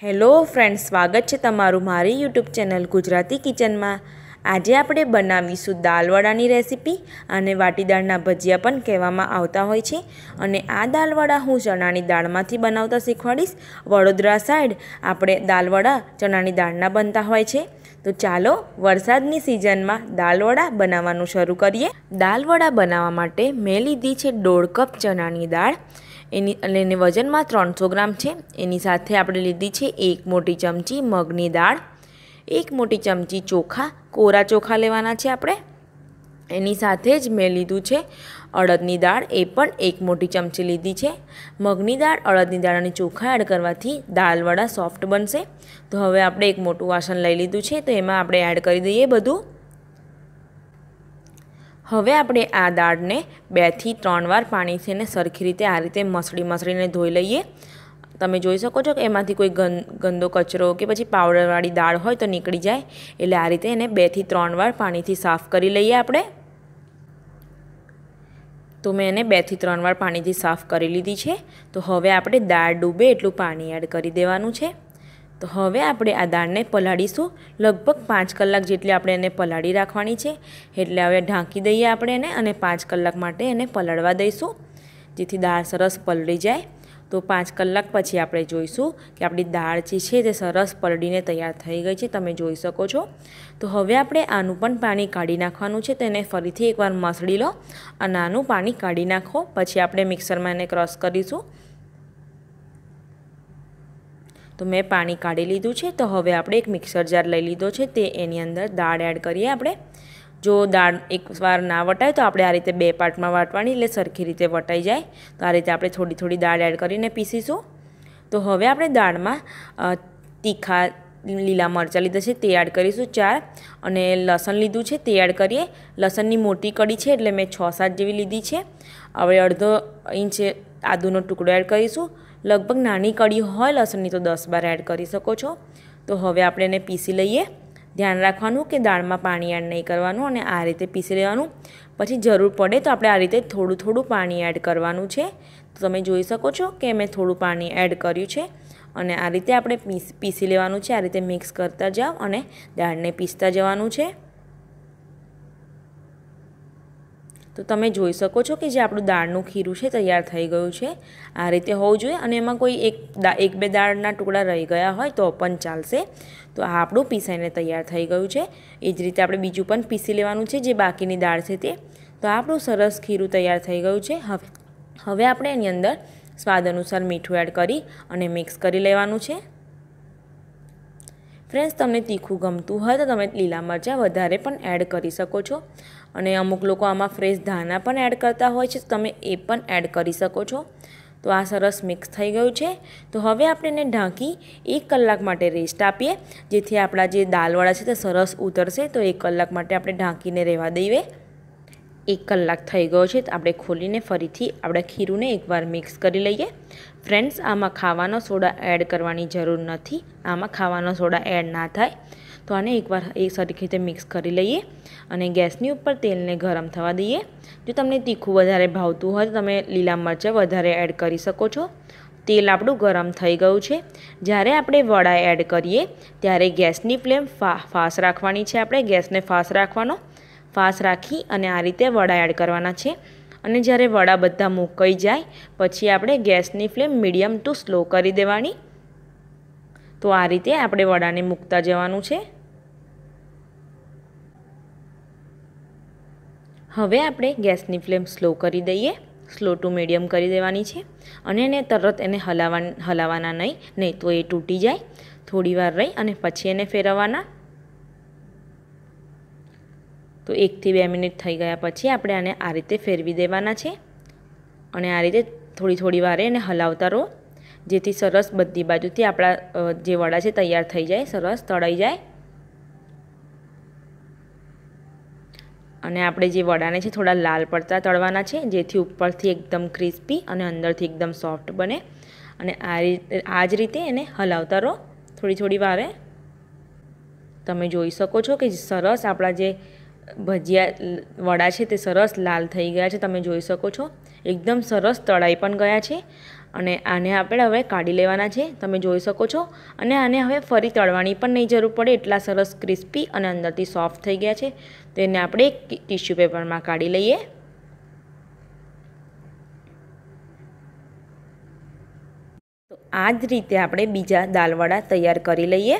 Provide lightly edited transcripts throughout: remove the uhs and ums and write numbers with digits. Hello friends, स्वागत है तमारू मारी यूट्यूब चैनल गुजराती किचन में। आज आप बनावीशू दालवड़ा रेसिपी और वाटीदाळना भजिया पण कहेवामां आवता होय छे। अने आ दालवड़ा हूँ चणानी दाळमांथी बनावता शीखवाड़ीश। वडोदरा साइड आपणे दालवड़ा चणानी दाळना बनता होय छे। तो चालो वरसादनी सीजन में दालवड़ा बनावानुं शरू करीए। दालवड़ा बनावा माटे मैं लीधी छे 1.5 कप चणानी दाळ, एनी वजन में 300 ग्राम है। एनी साथे आपणे लीधी छे 1 मोटी चमची मगनी दाळ, 1 मोटी चमची चोखा, कोरा चोखा लेवाना छे आपणे। एनी साथे ज मैं लीधुं छे अड़दनी दाळ, ए पण 1 मोटी चमची लीधी छे। मगनी दाळ, अड़दनी दाळ अने चोखा एड करवाथी दालवड़ा सॉफ्ट बनशे। तो हवे आपणे एक मोटुं वासण लई लीधुं छे, तो एमां आपणे एड करी दઈએ बधुं। हवे आपणे आ दाळने 2 થી 3 वार पाणी थी सरखी रीते आ रीते मसळी मसळीने धोई लईए। तमे जोई शको छो के एमांथी कोई गंदो कचरो के पछी पावडरवाळी दाळ होय तो नीकळी जाय, एटले आ रीते एने 2 થી 3 वार पाणीथी साफ करी लईए आपणे। तो मैं एने 2 થી 3 वार पाणीथी साफ करी लीधी छे। तो हवे आपणे दाळ डूबे एटलुं पाणी एड करी देवानुं छे। तो हवे आपणे आ दाळने पलाळीशुं। लगभग 5 कलाक जेटली आपणे एने पलाळी राखवानी छे, एटले हवे ढांकी दઈએ आपणे एने अने 5 कलाक माटे एने पलळवा दईशुं, जेथी दाळ सरस पलળી जाय। तो 5 कलाक पछी आपणे जोईशुं के आपणी दाळ जे छे ते सरस पलળીને તૈયાર થઈ ગઈ છે, તમે જોઈ શકો છો। તો હવે આપણે આનું પણ પાણી કાઢી નાખવાનું છે, તેને ફરીથી એકવાર મસળી લો અને આનું પાણી કાઢી નાખો। પછી આપણે મિક્સરમાં એને ક્રશ કરીશું। तो मैं पाणी काढ़ी लीधुं छे। तो हवे आपणे एक मिक्सर जार लई लीधो छे, ते एनी अंदर दाळ एड करीए। आपणे जो दाळ एक वार ना वटाय तो आपणे आ रीते 2 पार्टमां वाटवानी, एटले सरखी रीते वटाई जाय। तो आ रीते आपणे थोड़ी थोड़ी दाळ एड करीने पीसीशुं। तो हवे आपणे दाळमां तीखा લીલા મરચાં લીધા છે તે એડ કરીશું 4, અને લસણ લીધું છે તે એડ કરીએ। લસણની મોટી કડી છે એટલે મેં 6-7 જેવી લીધી છે। હવે અડધો ઇંચ આદુનો ટુકડો એડ કરીશું। લગભગ નાની કડી હોય લસણની તો 10-12 એડ કરી શકો છો। તો હવે આપણે એને પીસી લઈએ। ધ્યાન રાખવાનું કે દાળમાં પાણી એડ નહીં કરવાનું અને આ રીતે પીસી લેવાનું। પછી જરૂર પડે તો આપણે આ રીતે થોડું થોડું પાણી એડ કરવાનું છે। તો તમે જોઈ શકો છો કે મેં થોડું પાણી એડ કર્યું છે અને આ રીતે આપણે પીસી લેવાનું છે। આ રીતે મિક્સ કરતા જાઓ અને દાળને પીસતા જવાનું છે। તો તમે જોઈ શકો છો કે જે આપણું દાળનું ખીરું છે તૈયાર થઈ ગયું છે। આ રીતે હોવું જોઈએ અને એમાં કોઈ એક બે દાળના ટુકડા રહી ગયા હોય તો પણ ચાલશે। તો આ આપણું પીસાઈને તૈયાર થઈ ગયું છે। એ જ રીતે આપણે બીજું પણ પીસી લેવાનું છે જે બાકીની દાળ છે તે। તો આપણું સરસ ખીરું તૈયાર થઈ ગયું છે। હવે આપણે એની અંદર स्वाद अनुसार मीठू एड करी अने मिक्स करी लेवानुं छे। फ्रेंड्स, तमने तीखू गमतुं होय तो तमे लीला मरचां वधारे पण एड करी शको छो। अने अमुक लोको आमां फ्रेश धाना पण एड करता होय छे, तमे ए पण एड करी शको छो। तो आ सरस मिक्स थई गयुं छे। तो हवे आपणे एने ढांकी 1 कलाक माटे रेस्ट आपीए, जेथी आपणा जे दालवड़ा छे ते सरस उतरशे। तो 1 कलाक माटे आपणे ढांकीने रहेवा दઈએ। 1 કલાક થઈ ગયો છે તો આપણે ખોલીને ફરીથી આપણે ખીરુંને એકવાર મિક્સ કરી લઈએ। ફ્રેન્ડ્સ, આમાં ખાવાનો સોડા એડ કરવાની જરૂર નથી, આમાં ખાવાનો સોડા એડ ના થાય। તો આને એકવાર એક સરખી રીતે મિક્સ કરી લઈએ અને ગેસની ઉપર તેલને ગરમ થવા દઈએ। જો તમને તીખું વધારે ભાવતું હોય તો તમે લીલા મરચાં વધારે એડ કરી શકો છો। તેલ આપણું ગરમ થઈ ગયું છે। જ્યારે આપણે વડા એડ કરીએ ત્યારે ગેસની ફ્લેમ ફાસ્ટ રાખવાની છે। આપણે ગેસને ફાસ્ટ રાખવાનો, फास्ट राखी अने आ रीते वड़ा एड करवाना छे। अने ज्यारे वड़ा बधा मुकाई जाय पछी आपणे गैसनी फ्लेम मीडियम टू स्लो करी देवानी। तो आ रीते आपणे वड़ाने मूकता जवानुं छे। हवे आपणे गैसनी फ्लेम स्लो करी दઈએ, स्लो टू मीडियम करी देवानी छे। अने एने तरत एने हलावाना नहीं, नहीं तो ए तूटी जाय। थोड़ी वार रही अने पछी एने फेरवाना। तो 1 થી 2 मिनिट थई गया पछी आपणे आने आ रीते फेरवी देवाना छे अने आ रीते थोड़ी थोड़ी वारे एने हलावता रहो, जेथी सरस बधी बाजुथी आपणा जे वड़ा छे तैयार थई जाय, सरस तळाई जाय। अने आपणे जे वड़ाने छे थोड़ा लाल पड़ता तळवाना छे, जेथी उपरथी एकदम क्रिस्पी अने अंदरथी एकदम सॉफ्ट बने। अने आ ज रीते एने हलावता रहो थोड़ी थोड़ी वारे। तमे जोई शको छो के सरस आपणा जे ભજીયા વડા છે તે સરસ લાલ થઈ ગયા છે, તમે જોઈ શકો છો। એકદમ સરસ તળાઈ પણ ગયા છે अने आने आपणे हवे काढी लेवाना छे, तमे जोई शको छो। अने आने हवे फरी तळवानी पण नहीं जरूर पड़े, एटला सरस क्रिस्पी अने अंदरथी सॉफ्ट थई गया छे। तो एने आपणे टिश्यू पेपर में काढी लईए। तो आ ज रीते आपणे बीजा दालवड़ा तैयार करी लईए।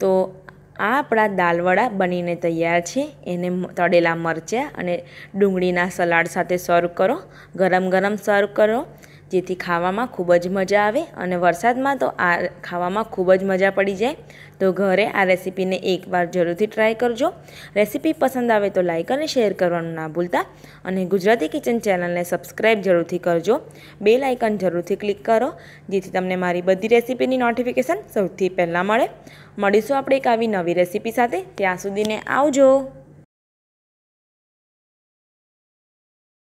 तो आ आपड़ा दालवड़ा बनीने तैयार छे। एने तळेला मरचा अने डूंगळीना सलाड साथे सर्व करो, गरम गरम सर्व करो, जेथी खावामां खूब ज मजा आवे। अने वरसादमां तो आ खावामां खूब ज मजा पड़ी जाए। तो घरे आ रेसिपीने एक बार जरूरथी ट्राय करजो। रेसिपी पसंद आवे तो लाइक अने शेर करवानुं ना भूलता, अने गुजराती किचन चेनलने सब्सक्राइब जरूरथी करजो। बेल आइकन जरूरथी क्लिक करो, जेथी तमने मारी बधी रेसिपीनी नोटिफिकेशन सौथी पहेला मळे। मळीशुं आपणे एक आवी नवी रेसिपी साथे, त्यां सुधीने आवजो।